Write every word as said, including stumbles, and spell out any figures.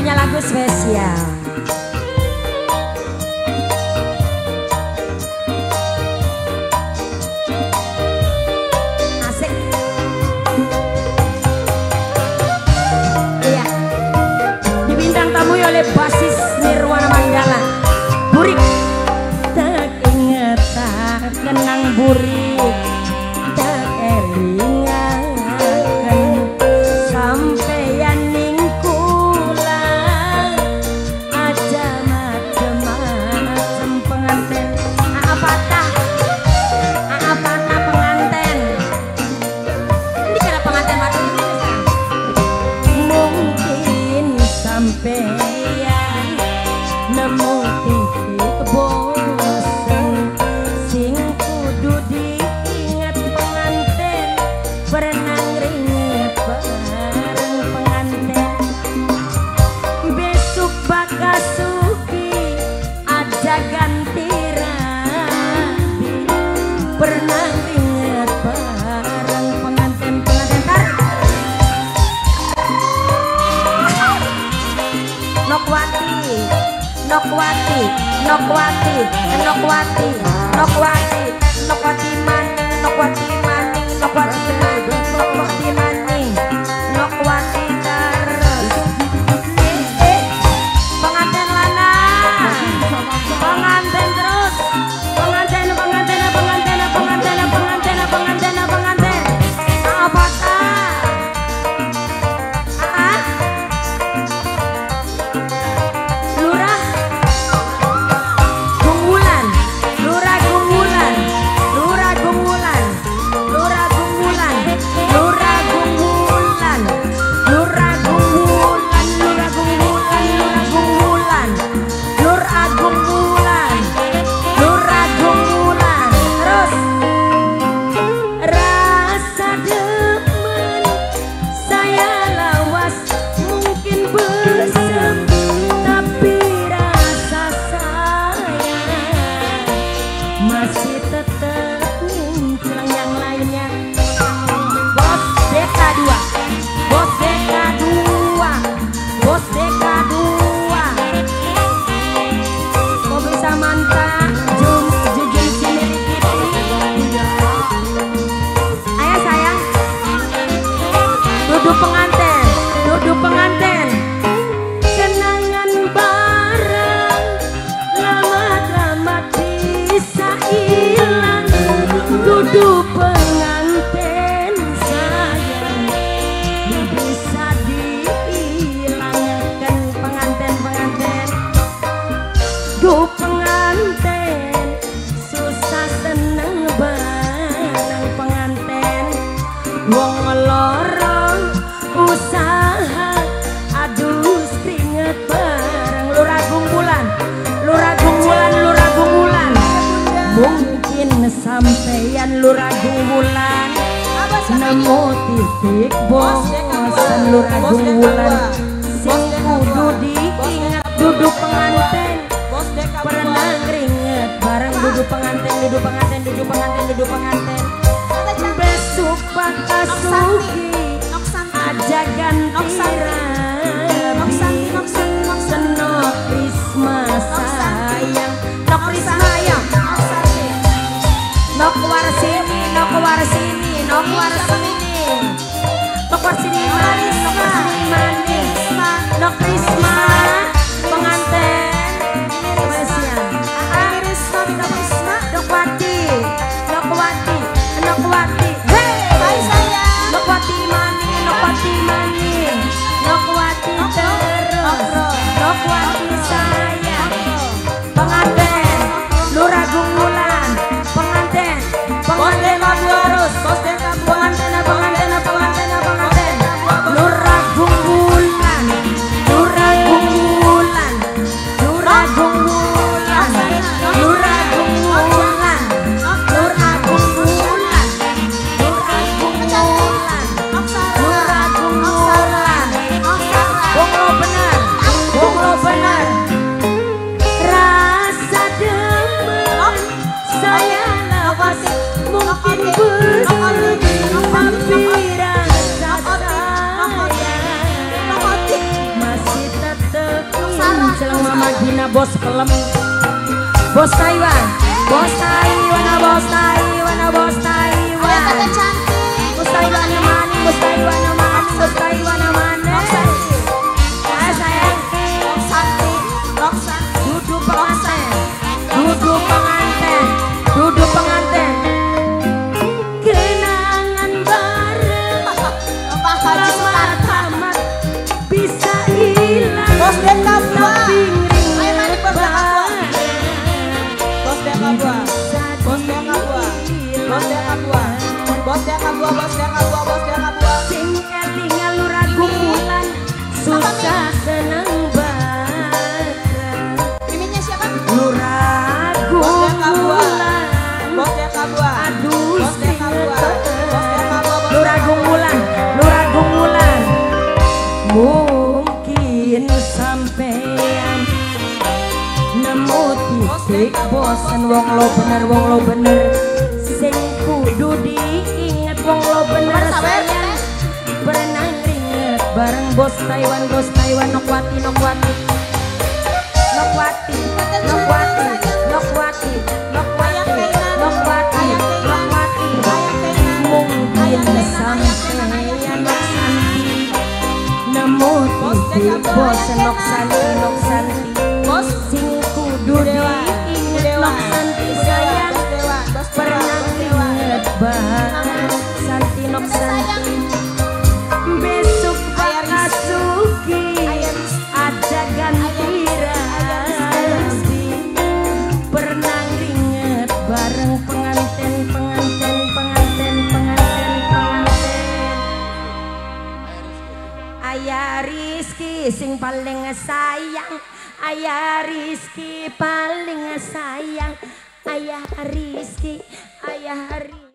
punya lagu spesial. Asik. Iya. Dibintang tamu oleh basis Nirwana Mandala. Burik. Tak ingat tak kenang burik. Tak eling. Nokwati, Nokwati, Nokwati, Nokwati, Nokwati man, Nokwati man, Nokwati man, Nokwati man, Nokwati terus. Pengantin lana, pengantin terus, pengantin, pengantin, pengantin, pengantin, pengantin, pengantin, pengantin. Apa penganten, duduk penganten, kenangan bareng, lama-lama bisa hilang, duduk penganten sayang, bisa dihilangkan penganten penganten, duduk penganten, susah seneng bareng penganten, wong lor. Usaha aduh seringet bareng luragung bulan, luragung bulan, luragung bulan. Mungkin sampeyan luragung bulan nemu titik bosan luragung bulan. Sing kudu diingat duduk penganten, pernah keringet bareng duduk penganten, duduk penganten, duduk penganten, duduk penganten. Besok bakal suki. Aja ganti rabi, senok Prisma sayang, nok Prisma sayang, nok Warsini, nok Warsini, nok Warsini, nok Warsini manis, nok Warsini manis, nok Prisma penganten, Prisma, nok Prisma, nok Wati, nok Wati, nok Wati, hei sayang, nok Wati manis. Nokwati manis, Nokwati terus, Nokwati sayang. Penganten, luragung bulan, penganten, penganten aku harus, penganten, penganten, penganten, penganten, luragung bulan. bos pelem, bos Taiwan, bos Taiwan, bos Taiwan, bos Taiwan. Ada kata cantik. Bos Taiwan mana? Bos Taiwan mana? Bos Taiwan mana? Saya sayang, Sakti, Roxan, duduk penganten, duduk penganten, duduk penganten. Kenangan bareng, lama tamat bisa hilang. Bos Deta buat. Bos dia kabua, bos dia kabua, bos dia kabua. Tinggal tinggal lurah kumpulan, susah senang bareng. Priminya siapa? Lurah kumpulan, bos dia kabua, aduh sih lurah kumpulan, lurah kumpulan. Mungkin sampean nemu titik bosan, wong lo bener, wong lo bener. Kudu diinget wong lo bener sayang. Pernah ringet bareng bos Taiwan, bos Taiwan. Nokwati, nokwati, nokwati, nokwati, nokwati, nokwati, nokwati, nokwati. Mungkin sampeyan nemu titik bosen noksanti, noksanti. Sing kudu diinget noksanti sayang. Pernah inget banget Santi Noksanti. Besok bakal suki ada ganti rasi. Pernah inget bareng penganten, penganten, penganten, penganten, penganten. Ayah Rizky sing paling sayang, Ayah Rizky paling sayang, Ayah Rizky, Ayah Rizky.